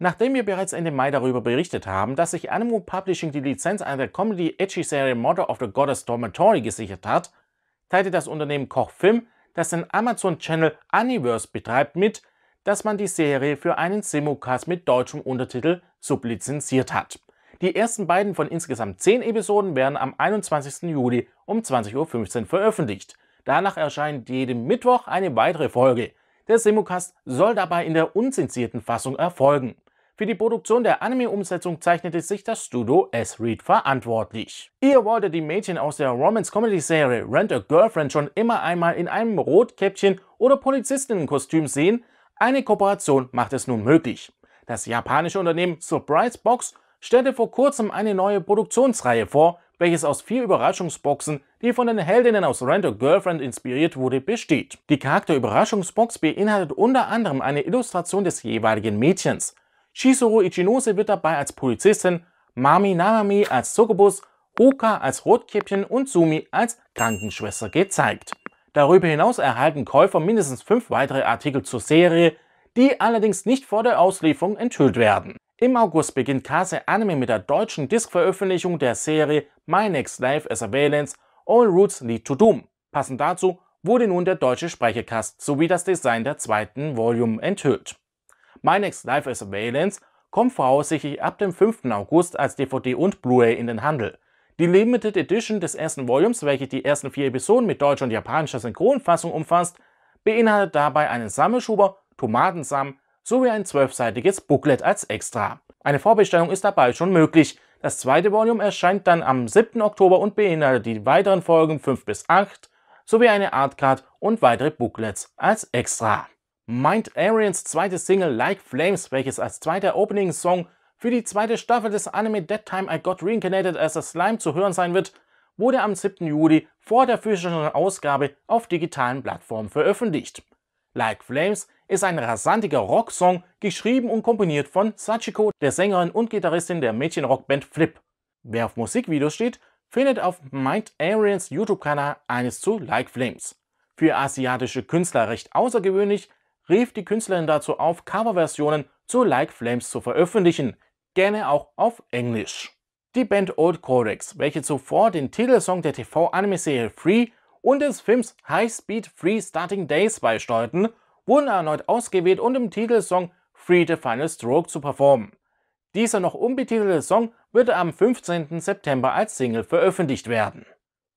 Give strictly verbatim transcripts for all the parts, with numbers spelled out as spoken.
Nachdem wir bereits Ende Mai darüber berichtet haben, dass sich Anime Publishing die Lizenz an der Comedy-Ecchi-Serie Mother of the Goddess Dormitory gesichert hat, teilte das Unternehmen Koch Film, das den Amazon-Channel Aniverse betreibt, mit, dass man die Serie für einen Simulcast mit deutschem Untertitel sublizenziert hat. Die ersten beiden von insgesamt zehn Episoden werden am einundzwanzigsten Juli um zwanzig Uhr fünfzehn veröffentlicht. Danach erscheint jeden Mittwoch eine weitere Folge. Der Simulcast soll dabei in der unzensierten Fassung erfolgen. Für die Produktion der Anime-Umsetzung zeichnete sich das Studio S. Reed verantwortlich. Ihr wolltet die Mädchen aus der Romance-Comedy-Serie Rent-A-Girlfriend schon immer einmal in einem Rotkäppchen- oder Polizistenkostüm sehen? Eine Kooperation macht es nun möglich. Das japanische Unternehmen Surprise Box stellte vor kurzem eine neue Produktionsreihe vor, welches aus vier Überraschungsboxen, die von den Heldinnen aus Rent-A-Girlfriend inspiriert wurde, besteht. Die Charakter-Überraschungsbox beinhaltet unter anderem eine Illustration des jeweiligen Mädchens. Shizuru Ichinose wird dabei als Polizistin, Mami Namami als Succubus, Huka als Rotkäppchen und Sumi als Krankenschwester gezeigt. Darüber hinaus erhalten Käufer mindestens fünf weitere Artikel zur Serie, die allerdings nicht vor der Auslieferung enthüllt werden. Im August beginnt Kase Anime mit der deutschen Disc-Veröffentlichung der Serie My Next Life as a Villainess All Routes Lead to Doom. Passend dazu wurde nun der deutsche Sprechercast sowie das Design der zweiten Volume enthüllt. My Next Life as a Villainess kommt voraussichtlich ab dem fünften August als D V D und Blu-ray in den Handel. Die Limited Edition des ersten Volumes, welche die ersten vier Episoden mit deutscher und japanischer Synchronfassung umfasst, beinhaltet dabei einen Sammelschuber, Tomatensamen sowie ein zwölfseitiges Booklet als Extra. Eine Vorbestellung ist dabei schon möglich. Das zweite Volume erscheint dann am siebten Oktober und beinhaltet die weiteren Folgen fünf bis acht sowie eine Artcard und weitere Booklets als Extra. Mind Arians zweite Single Like Flames, welches als zweiter Opening-Song für die zweite Staffel des Anime That Time I Got Reincarnated as a Slime zu hören sein wird, wurde am siebten Juli vor der physischen Ausgabe auf digitalen Plattformen veröffentlicht. Like Flames ist ein rasantiger Rocksong, geschrieben und komponiert von Sachiko, der Sängerin und Gitarristin der Mädchenrockband Flip. Wer auf Musikvideos steht, findet auf Mind Arians YouTube-Kanal eines zu Like Flames. Für asiatische Künstler recht außergewöhnlich, rief die Künstlerin dazu auf, Coverversionen zu Like Flames zu veröffentlichen, gerne auch auf Englisch. Die Band Old Codex, welche zuvor den Titelsong der T V-Anime-Serie Free und des Films High Speed Free Starting Days beisteuerten, wurden erneut ausgewählt, um den Titelsong Free The Final Stroke zu performen. Dieser noch unbetitelte Song wird am fünfzehnten September als Single veröffentlicht werden.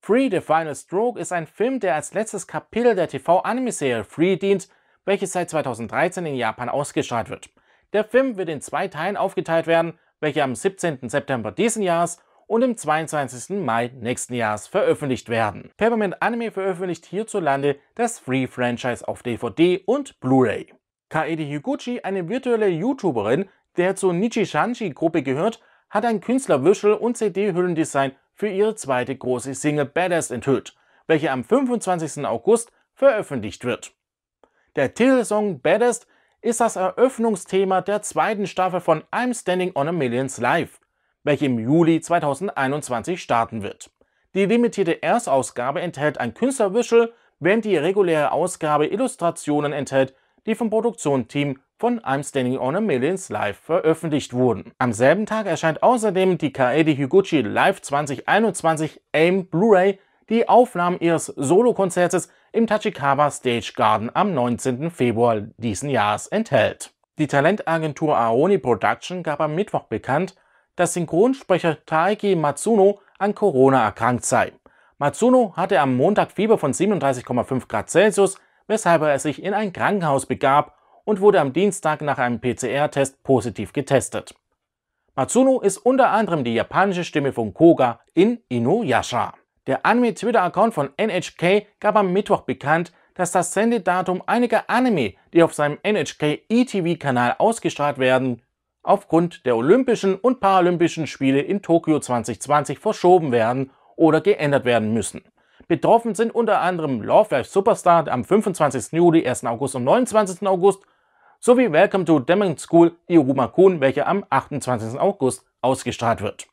Free The Final Stroke ist ein Film, der als letztes Kapitel der T V-Anime-Serie Free dient, welche seit zweitausenddreizehn in Japan ausgestrahlt wird. Der Film wird in zwei Teilen aufgeteilt werden, welche am siebzehnten September diesen Jahres und am zweiundzwanzigsten Mai nächsten Jahres veröffentlicht werden. Peppermint Anime veröffentlicht hierzulande das Free-Franchise auf D V D und Blu-ray. Kaede Higuchi, eine virtuelle YouTuberin, der zur Nijisanji-Gruppe gehört, hat ein Künstlerwürschel und C D-Hüllendesign für ihre zweite große Single Baddest enthüllt, welche am fünfundzwanzigsten August veröffentlicht wird. Der Titelsong Baddest ist das Eröffnungsthema der zweiten Staffel von I'm Standing on a Millions Live, welche im Juli zweitausendeinundzwanzig starten wird. Die limitierte Erstausgabe enthält ein Künstlervisual, während die reguläre Ausgabe Illustrationen enthält, die vom Produktionsteam von I'm Standing on a Millions Live veröffentlicht wurden. Am selben Tag erscheint außerdem die Kaede Higuchi Live zweitausendeinundzwanzig A I M Blu-ray, die Aufnahmen ihres Solokonzertes im Tachikawa Stage Garden am neunzehnten Februar diesen Jahres enthält. Die Talentagentur Aoni Production gab am Mittwoch bekannt, dass Synchronsprecher Taiki Matsuno an Corona erkrankt sei. Matsuno hatte am Montag Fieber von siebenunddreißig Komma fünf Grad Celsius, weshalb er sich in ein Krankenhaus begab und wurde am Dienstag nach einem P C R-Test positiv getestet. Matsuno ist unter anderem die japanische Stimme von Koga in Inuyasha. Der Anime-Twitter-Account von N H K gab am Mittwoch bekannt, dass das Sendedatum einiger Anime, die auf seinem N H K E T V-Kanal ausgestrahlt werden, aufgrund der Olympischen und Paralympischen Spiele in Tokio zweitausendzwanzig verschoben werden oder geändert werden müssen. Betroffen sind unter anderem Love Live Superstar am fünfundzwanzigsten Juli, ersten August und neunundzwanzigsten August sowie Welcome to Demon School Iruma-kun, welche am achtundzwanzigsten August ausgestrahlt wird.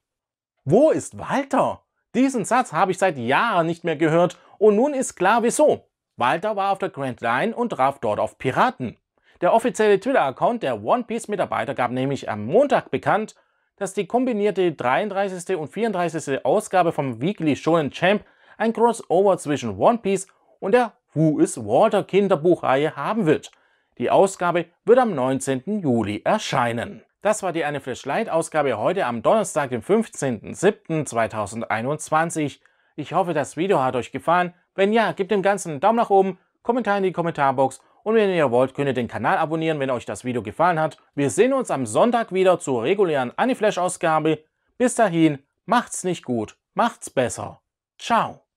Wo ist Walter? Diesen Satz habe ich seit Jahren nicht mehr gehört und nun ist klar wieso. Walter war auf der Grand Line und traf dort auf Piraten. Der offizielle Twitter-Account der One Piece-Mitarbeiter gab nämlich am Montag bekannt, dass die kombinierte dreiunddreißigste und vierunddreißigste Ausgabe vom Weekly Shonen Champ ein Crossover zwischen One Piece und der Who is Walter Kinderbuchreihe haben wird. Die Ausgabe wird am neunzehnten Juli erscheinen. Das war die Anime Flash Light Ausgabe heute am Donnerstag, dem fünfzehnten siebten zweitausendeinundzwanzig. Ich hoffe, das Video hat euch gefallen. Wenn ja, gebt dem Ganzen einen Daumen nach oben, Kommentar in die Kommentarbox und wenn ihr wollt, könnt ihr den Kanal abonnieren, wenn euch das Video gefallen hat. Wir sehen uns am Sonntag wieder zur regulären Anime Flash Ausgabe. Bis dahin, macht's nicht gut, macht's besser. Ciao.